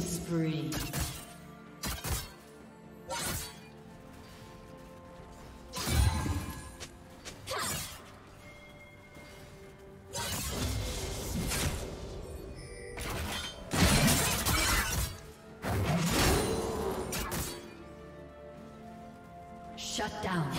Spree. Shut down.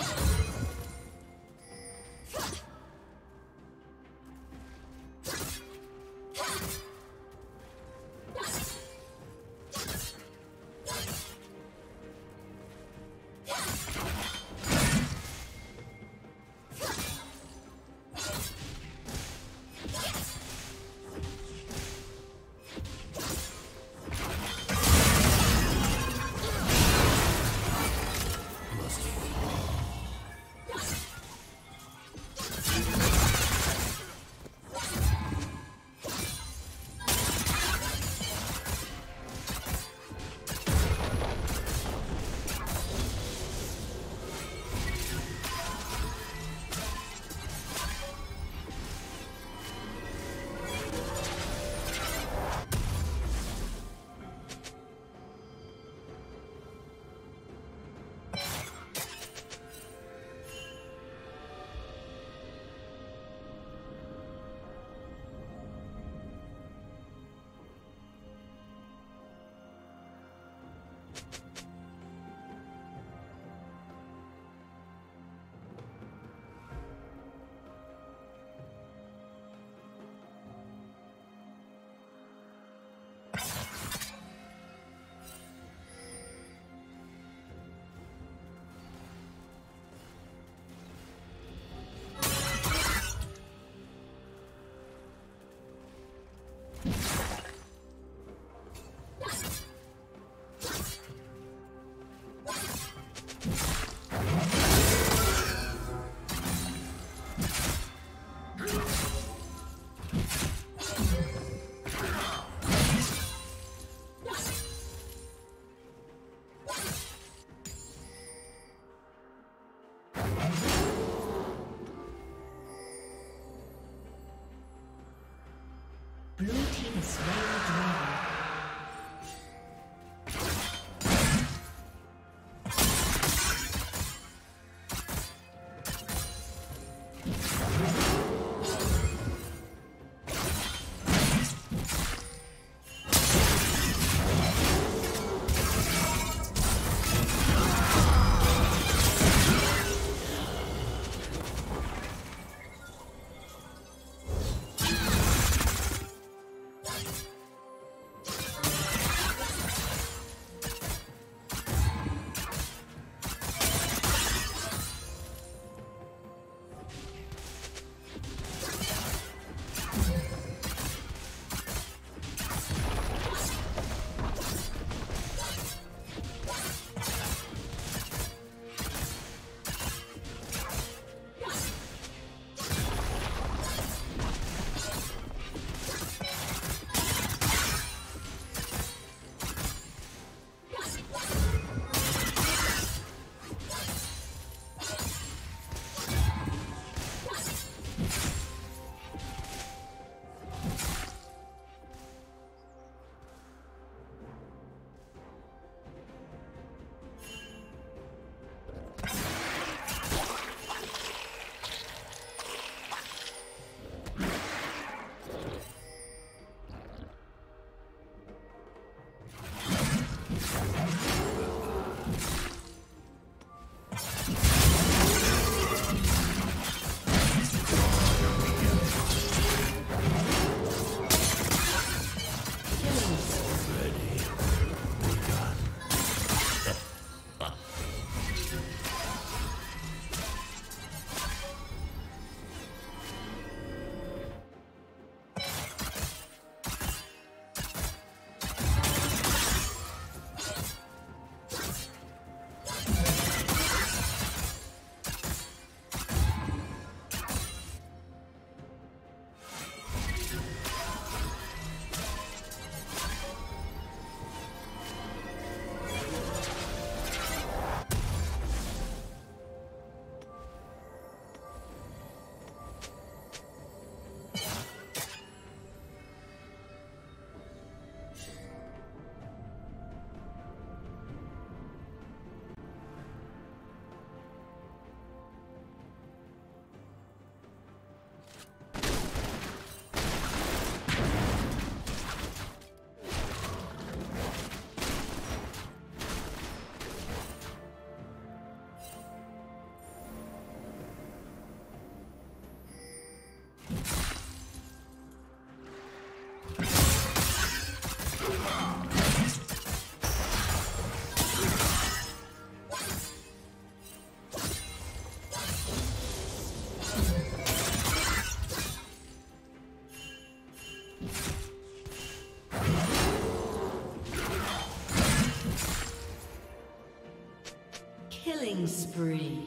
spree.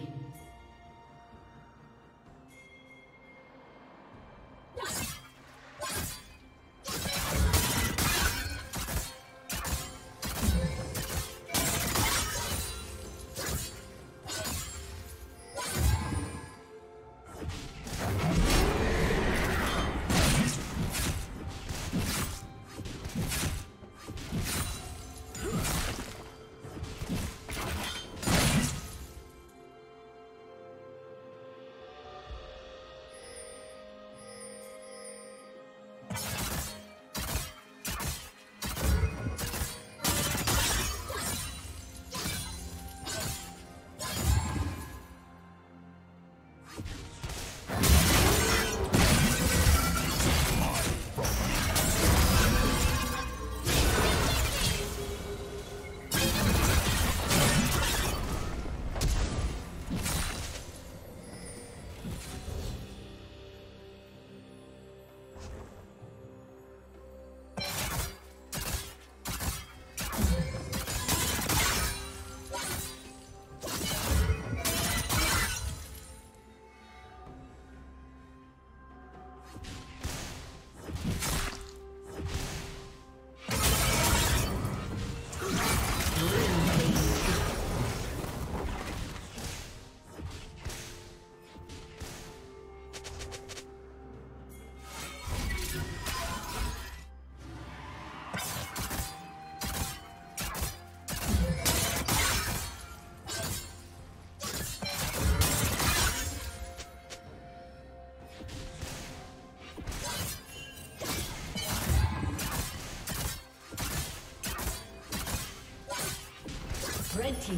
Red team's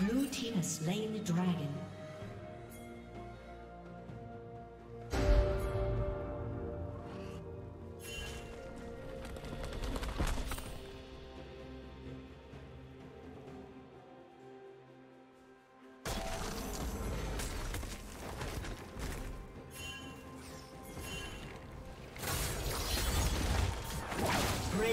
Blue team has slain the dragon.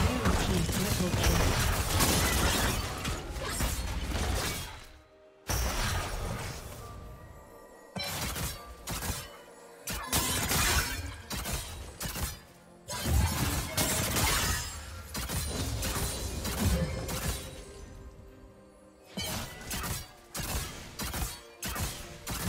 Blue team triple kill.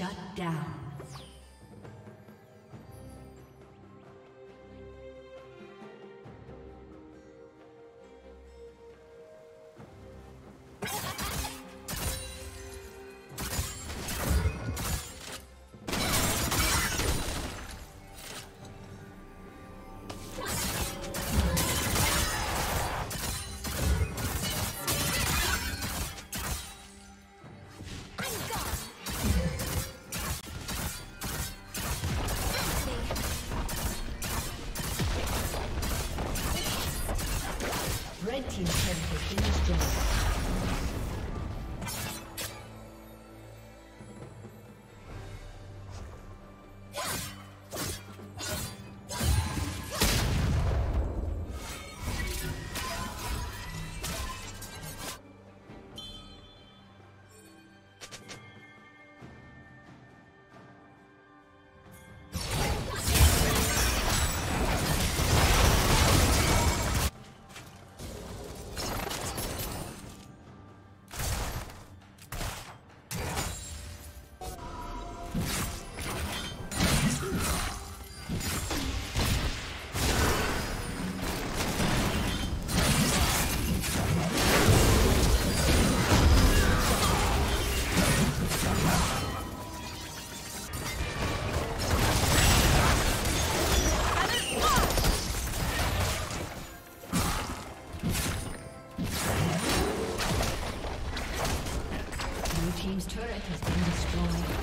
Shut down. Red team's turret has been destroyed.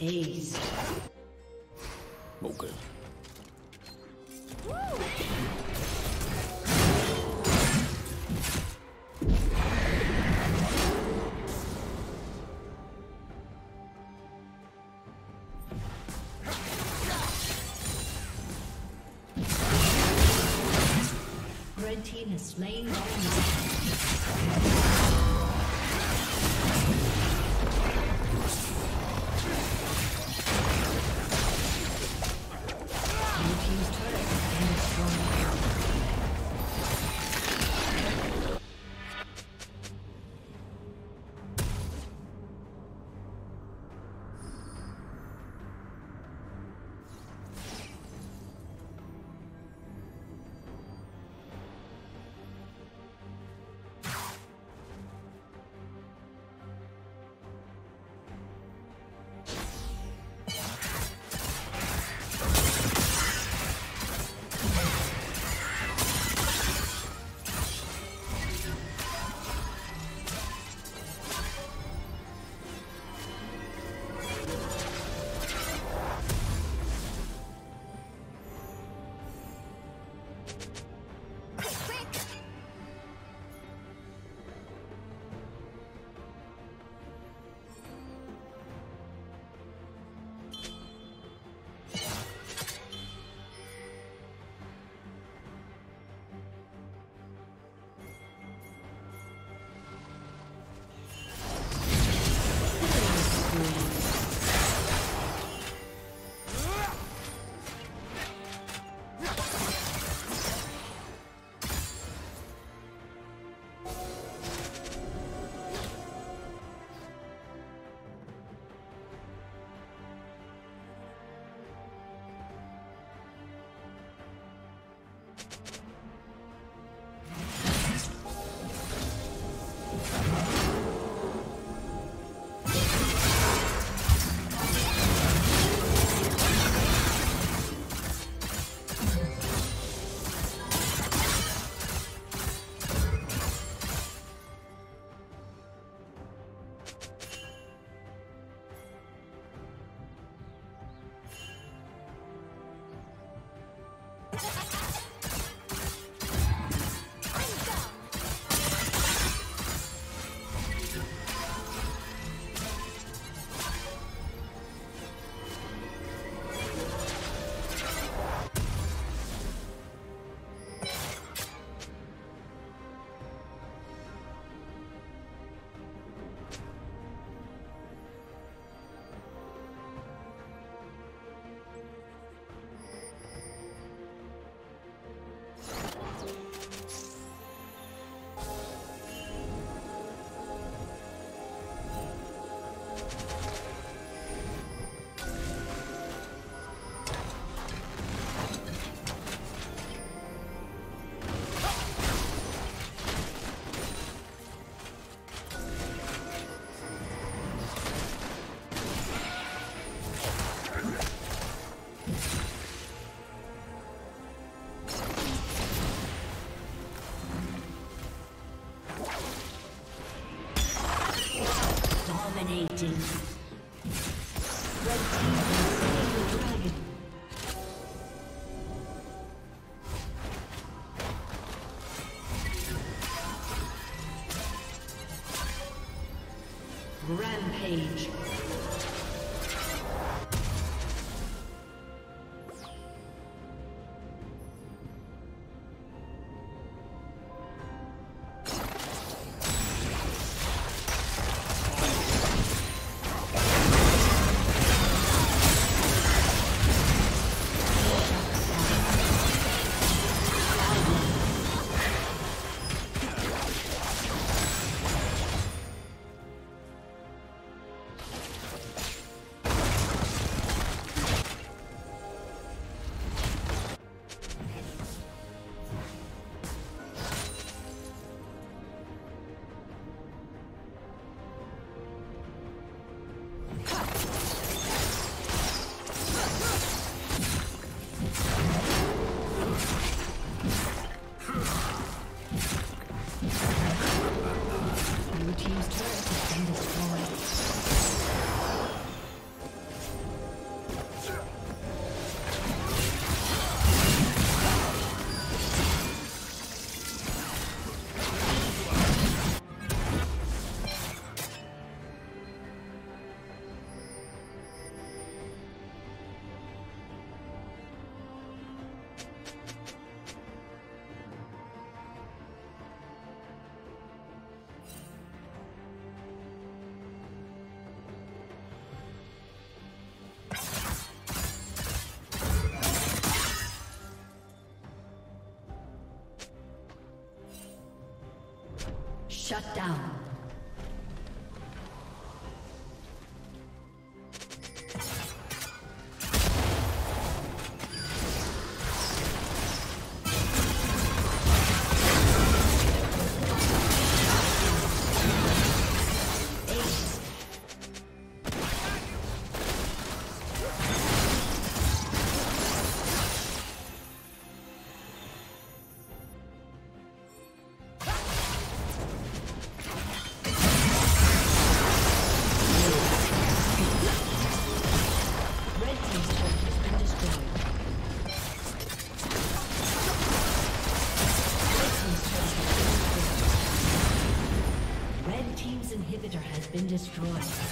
Ace. Okay. Red team has slain Rampage. Shut down. Destroyed.